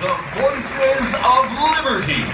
the Voices of Liberty.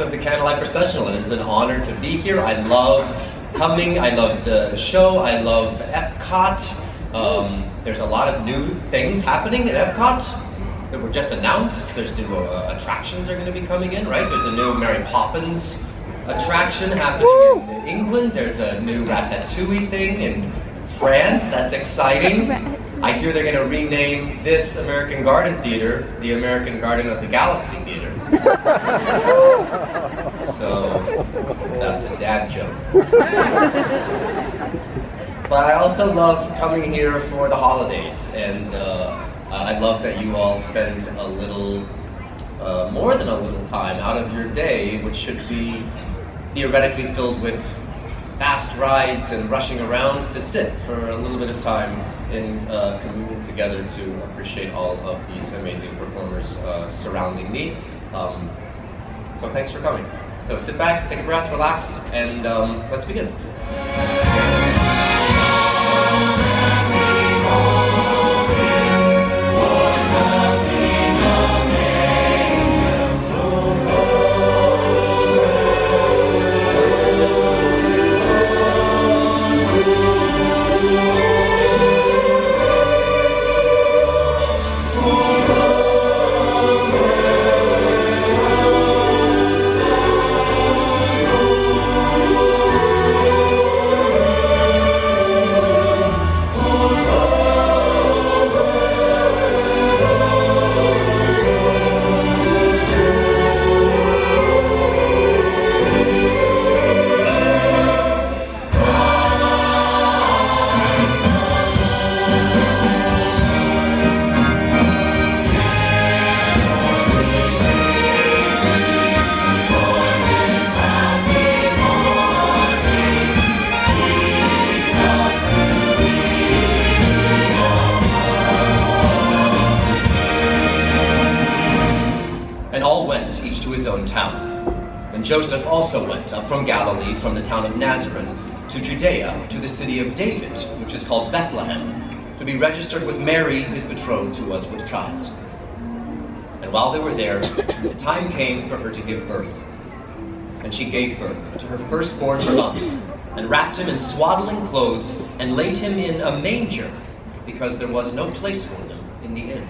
Of the Candlelight Processional. It is an honor to be here. I love coming. I love the show. I love Epcot. There's a lot of new things happening at Epcot that were just announced. There's new attractions are going to be coming in, right? There's a new Mary Poppins attraction happening in England. There's a new Ratatouille thing in France. That's exciting. I hear they're going to rename this American Garden Theater the American Garden of the Galaxy Theater. So, that's a dad joke. But I also love coming here for the holidays, and I love that you all spend a little, more than a little time out of your day, which should be theoretically filled with fast rides and rushing around, to sit for a little bit of time in communing together to appreciate all of these amazing performers surrounding me. So thanks for coming. So sit back, take a breath, relax, and let's begin. Joseph also went up from Galilee, from the town of Nazareth, to Judea, to the city of David, which is called Bethlehem, to be registered with Mary, his betrothed, who was with child. And while they were there, the time came for her to give birth. And she gave birth to her firstborn son, and wrapped him in swaddling clothes, and laid him in a manger, because there was no place for them in the inn.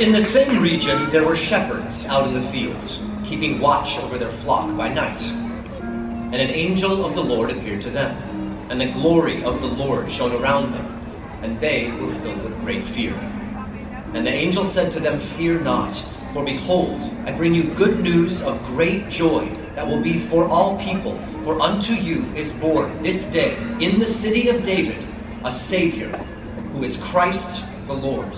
In the same region, there were shepherds out in the fields, keeping watch over their flock by night. And an angel of the Lord appeared to them, and the glory of the Lord shone around them, and they were filled with great fear. And the angel said to them, "Fear not, for behold, I bring you good news of great joy that will be for all people. For unto you is born this day in the city of David a Savior, who is Christ the Lord."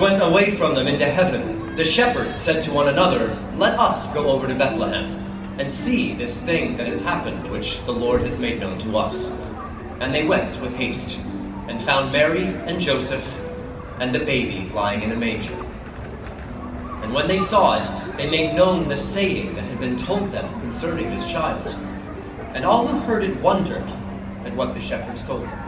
Went away from them into heaven, the shepherds said to one another, "Let us go over to Bethlehem and see this thing that has happened, which the Lord has made known to us." And they went with haste, and found Mary and Joseph and the baby lying in a manger. And when they saw it, they made known the saying that had been told them concerning this child. And all who heard it wondered at what the shepherds told them.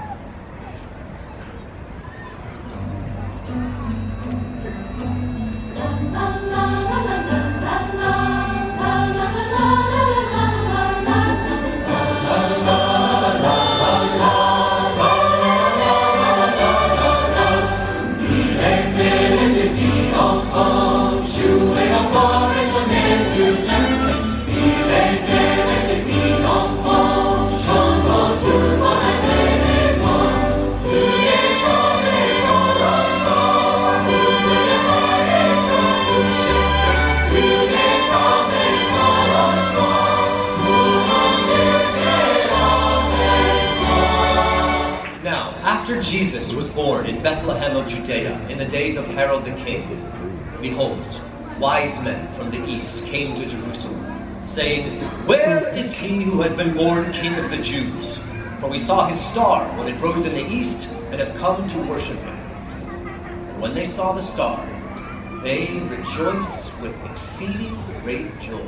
Jesus was born in Bethlehem of Judea in the days of Herod the king. Behold, wise men from the east came to Jerusalem, saying, "Where is he who has been born King of the Jews? For we saw his star when it rose in the east, and have come to worship him." And when they saw the star, they rejoiced with exceeding great joy.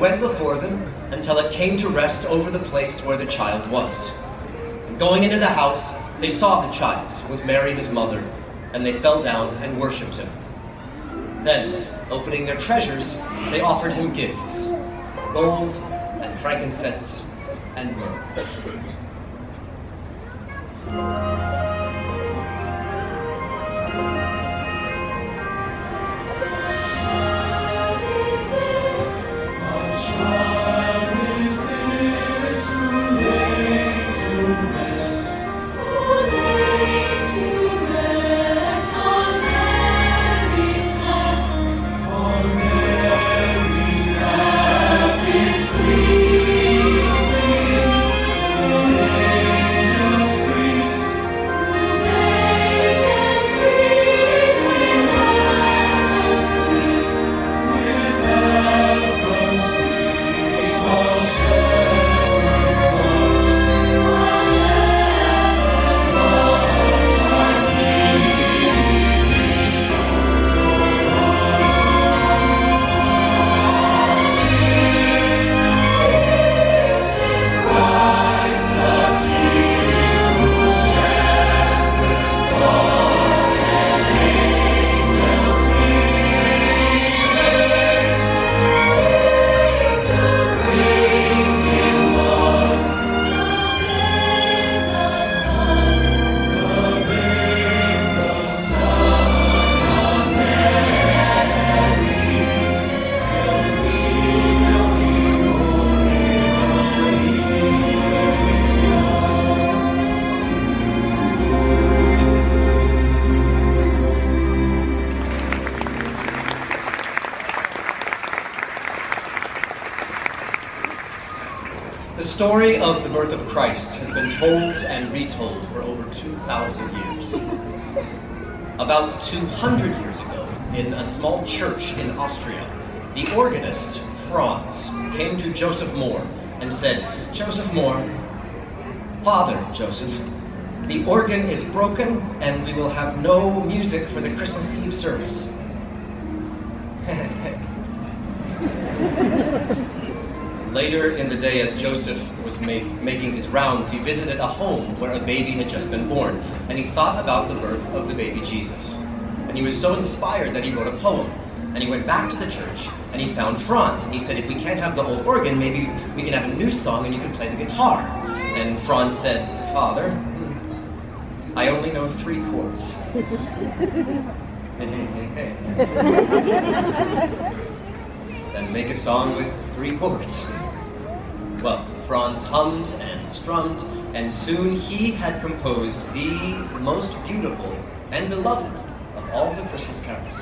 Went before them until it came to rest over the place where the child was. And going into the house, they saw the child with Mary his mother, and they fell down and worshipped him. Then, opening their treasures, they offered him gifts, gold and frankincense and myrrh. The story of the birth of Christ has been told and retold for over 2,000 years. About 200 years ago, in a small church in Austria, the organist, Franz, came to Joseph Moore and said, "Joseph Moore, Father Joseph, the organ is broken and we will have no music for the Christmas Eve service." Later in the day, as Joseph was making his rounds, he visited a home where a baby had just been born, and he thought about the birth of the baby Jesus. And he was so inspired that he wrote a poem, and he went back to the church, and he found Franz, and he said, "If we can't have the whole organ, maybe we can have a new song and you can play the guitar." And Franz said, "Father, I only know 3 chords." "Then make a song with 3 chords." Well, Franz hummed and strummed, and soon he had composed the most beautiful and beloved of all the Christmas carols.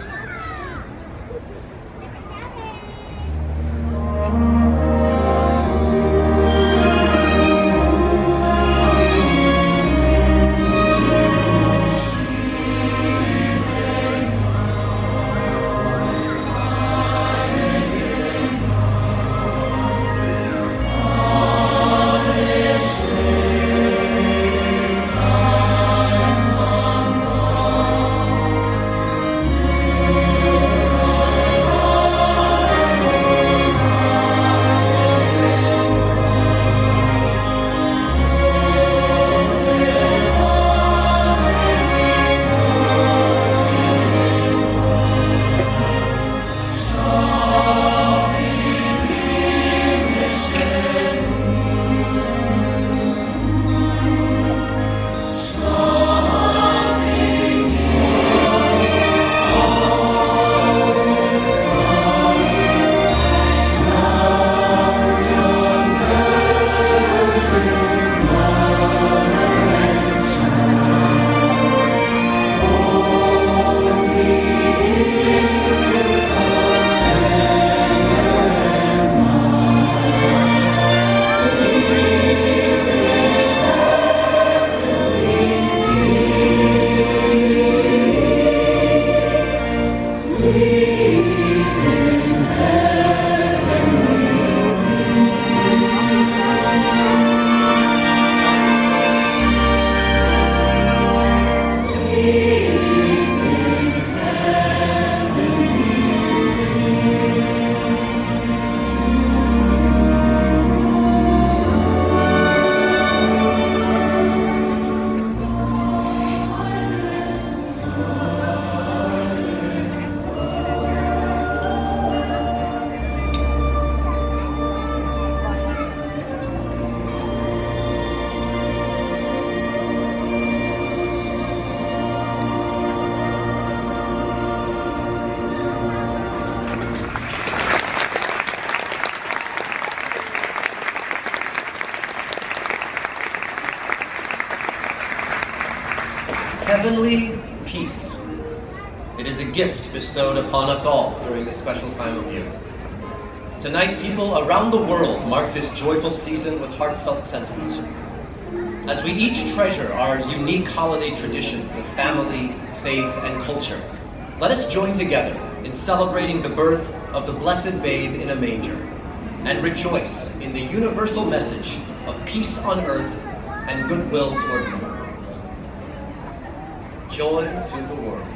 heavenly peace. It is a gift bestowed upon us all during this special time of year. Tonight, people around the world mark this joyful season with heartfelt sentiments. As we each treasure our unique holiday traditions of family, faith, and culture, let us join together in celebrating the birth of the blessed babe in a manger, and rejoice in the universal message of peace on earth and goodwill toward men. Joy to the world.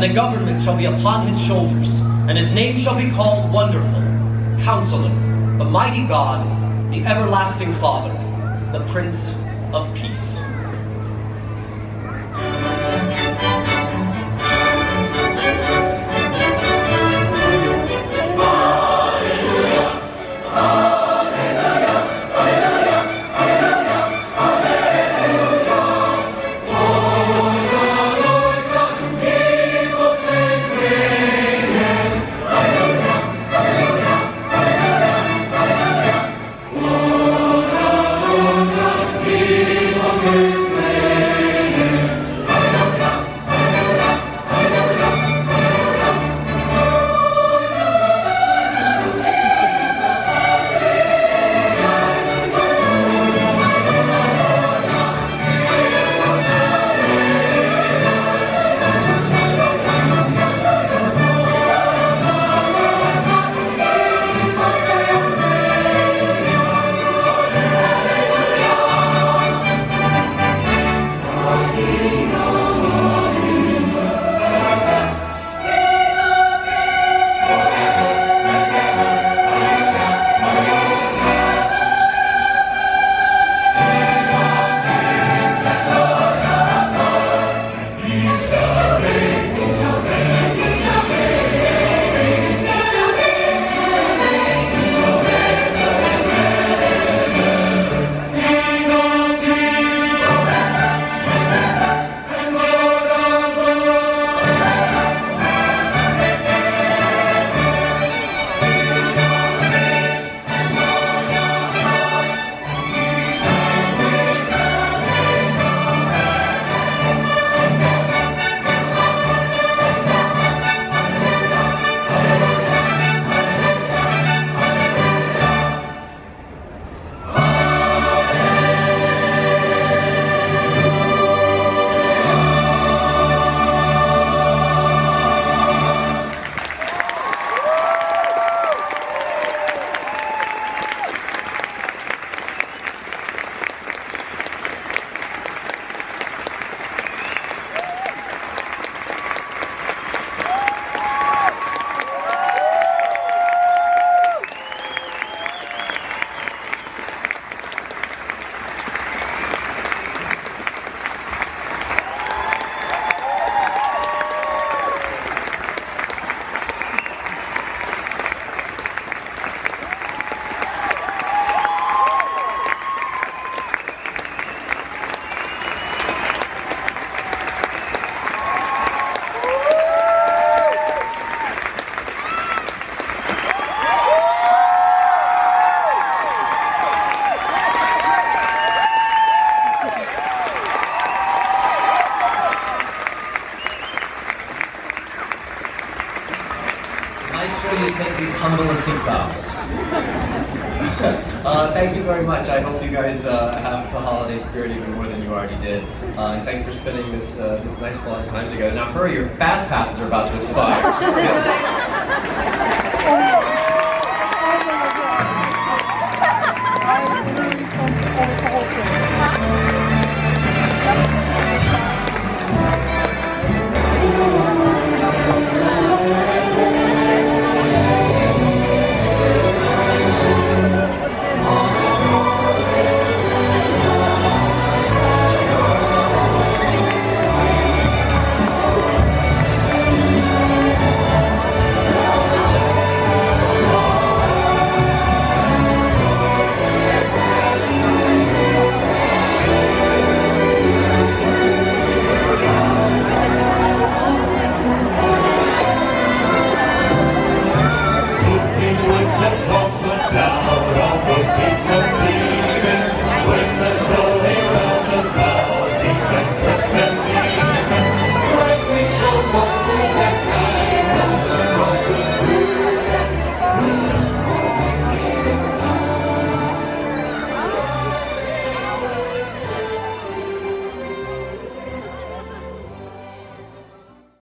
The government shall be upon his shoulders, and his name shall be called Wonderful, Counselor, the Mighty God, the Everlasting Father, the Prince of Peace. Amen. Thank you very much. I hope you guys have the holiday spirit even more than you already did. And thanks for spending this nice quality time together. Now hurry, your fast passes are about to expire.